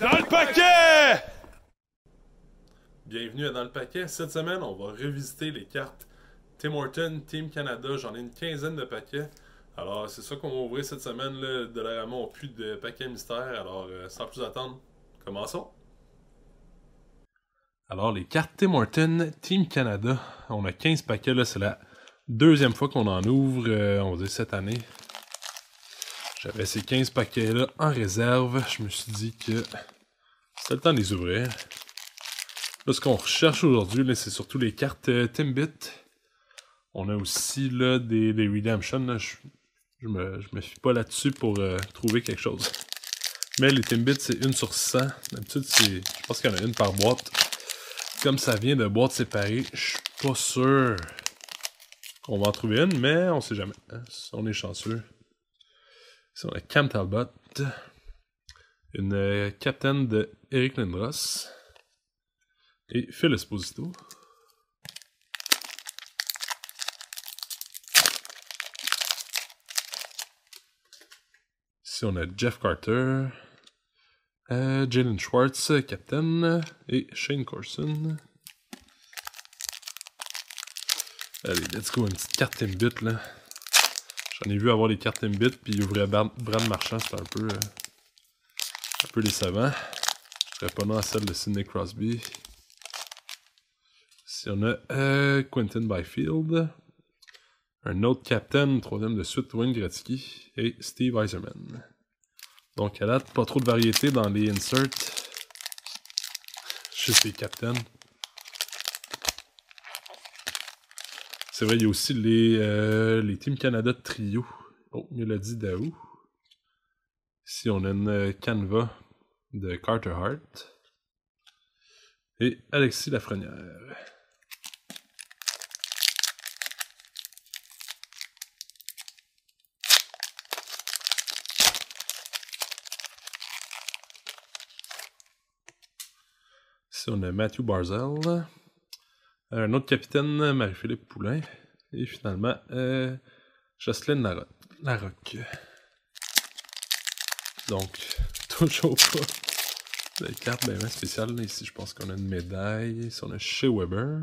Dans le paquet! Bienvenue à Dans le paquet. Cette semaine, on va revisiter les cartes Tim Hortons, Team Canada. J'en ai une quinzaine de paquets. Alors, c'est ça qu'on va ouvrir cette semaine. Là, de la ramon, plus de paquets mystères. Alors, sans plus attendre, commençons. Alors, les cartes Tim Hortons, Team Canada. On a 15 paquets. Là, c'est la deuxième fois qu'on en ouvre, on va dire cette année. J'avais ces 15 paquets-là en réserve. Je me suis dit que c'était le temps de les ouvrir. Là, ce qu'on recherche aujourd'hui, c'est surtout les cartes Timbit. On a aussi là, des Redemption. Là. Je me fie pas là-dessus pour trouver quelque chose. Mais les Timbit, c'est 1 sur 100. D'habitude, je pense qu'il y en a une par boîte. Comme ça vient de boîtes séparées, je suis pas sûr qu'on va en trouver une, mais on sait jamais. Hein? On est chanceux. Ici, on a Cam Talbot, une capitaine de Eric Lindros et Phil Esposito. Ici, on a Jeff Carter, Jalen Schwartz, capitaine, et Shane Corson. Allez, let's go, une petite carte Timbit là. J'en ai vu avoir les cartes Timbit, puis ouvrir Brad Marchand, c'était un peu décevant. Je serais pas non à celle de Sidney Crosby. Ici on a Quentin Byfield, un autre captain, troisième de suite, Wayne Gretzky, et Steve Yzerman. Donc à date, pas trop de variété dans les inserts, juste les captains. C'est vrai, il y a aussi les Team Canada Trio. Oh, Mélodie Daou. Ici, on a une Canva de Carter Hart. Et Alexis Lafrenière. Ici, on a Matthew Barzell. Un autre capitaine, Marie-Philippe Poulin. Et finalement, Jocelyne Laroque. Donc, toujours pas de carte bien spéciale. Ici, je pense qu'on a une médaille. Ici, on a Shea Weber.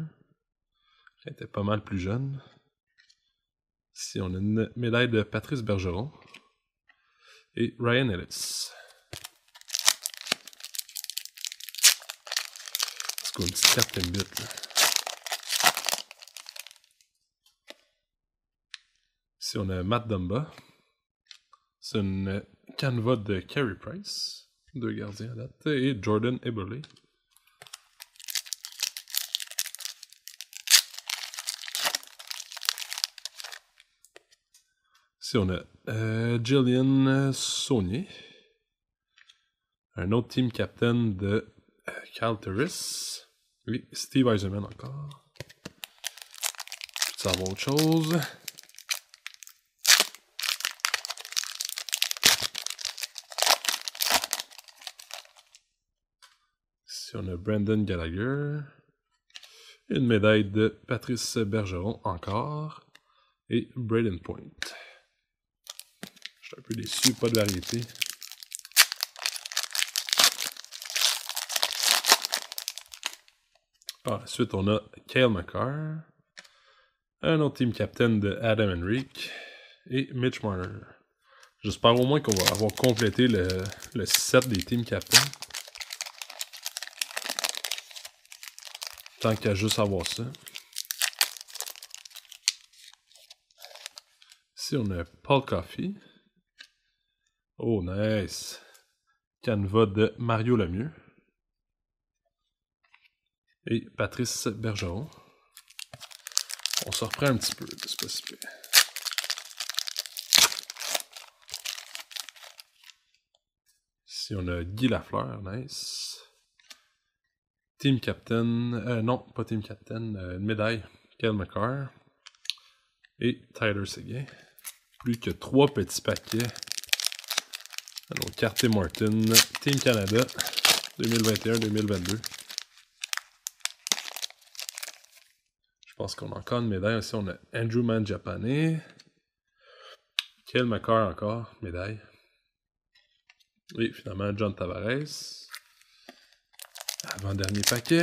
Elle était pas mal plus jeune. Ici, on a une médaille de Patrice Bergeron. Et Ryan Ellis. C'est quoi une petite carte Timbit, là? Ici, on a Matt Dumba. C'est une canva de Carey Price. Deux gardiens à date. Et Jordan Eberle. Ici, on a Jillian Saunier. Un autre team captain de Carter Hart. Oui, Steve Yzerman encore. Ça va autre chose. On a Brandon Gallagher, une médaille de Patrice Bergeron encore, et Braden Point. Je suis un peu déçu, pas de variété. Par la suite, on a Kale Makar, un autre team captain de Adam Henrique, et Mitch Marner. J'espère au moins qu'on va avoir complété le set des team captains. Tant qu'à juste avoir ça. Ici, on a Paul Coffey. Oh, nice! Canva de Mario Lemieux. Et Patrice Bergeron. On se reprend un petit peu, c'est pas si pire. Ici, on a Guy Lafleur. Nice! Team Captain, non, pas Team Captain, une médaille, Kale Makar et Tyler Seguin. Plus que 3 petits paquets. Alors, carte Tim Hortons, Team Canada, 2021-2022. Je pense qu'on a encore une médaille. Ici, on a Andrew Man Japané. Kale Makar encore, médaille. Et finalement, John Tavares. Avant-dernier paquet.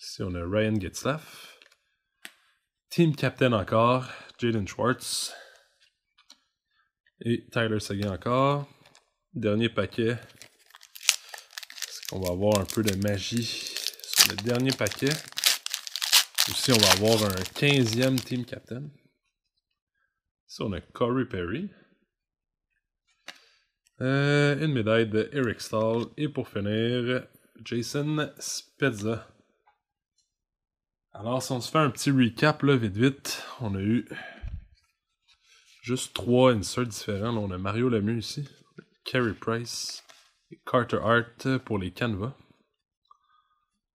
Ici, on a Ryan Getzlaf. Team Captain encore, Jalen Schwartz. Et Tyler Seguin encore. Dernier paquet. Est-ce qu'on va avoir un peu de magie sur le dernier paquet? Aussi, on va avoir un 15e Team Captain. Ici, on a Corey Perry. Une médaille de Eric Stahl. Et pour finir, Jason Spezza. Alors, si on se fait un petit recap, là, vite, on a eu juste 3 inserts différents. Là, on a Mario Lemieux ici, Carey Price et Carter Hart pour les Canvas.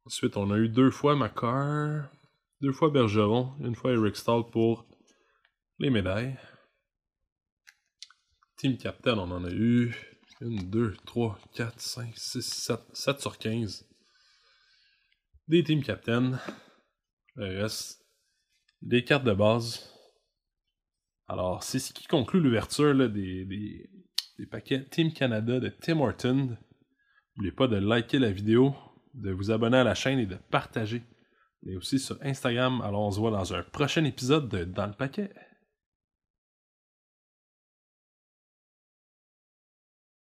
Ensuite, on a eu 2 fois Makar, 2 fois Bergeron, 1 fois Eric Stahl pour les médailles. Team Captain, on en a eu 1, 2, 3, 4, 5, 6, 7, 7 sur 15. Des Team Captain. Le reste, des cartes de base. Alors, c'est ce qui conclut l'ouverture des paquets Team Canada de Tim Hortons. N'oubliez pas de liker la vidéo, de vous abonner à la chaîne et de partager. Mais aussi sur Instagram. Alors, on se voit dans un prochain épisode de Dans le paquet.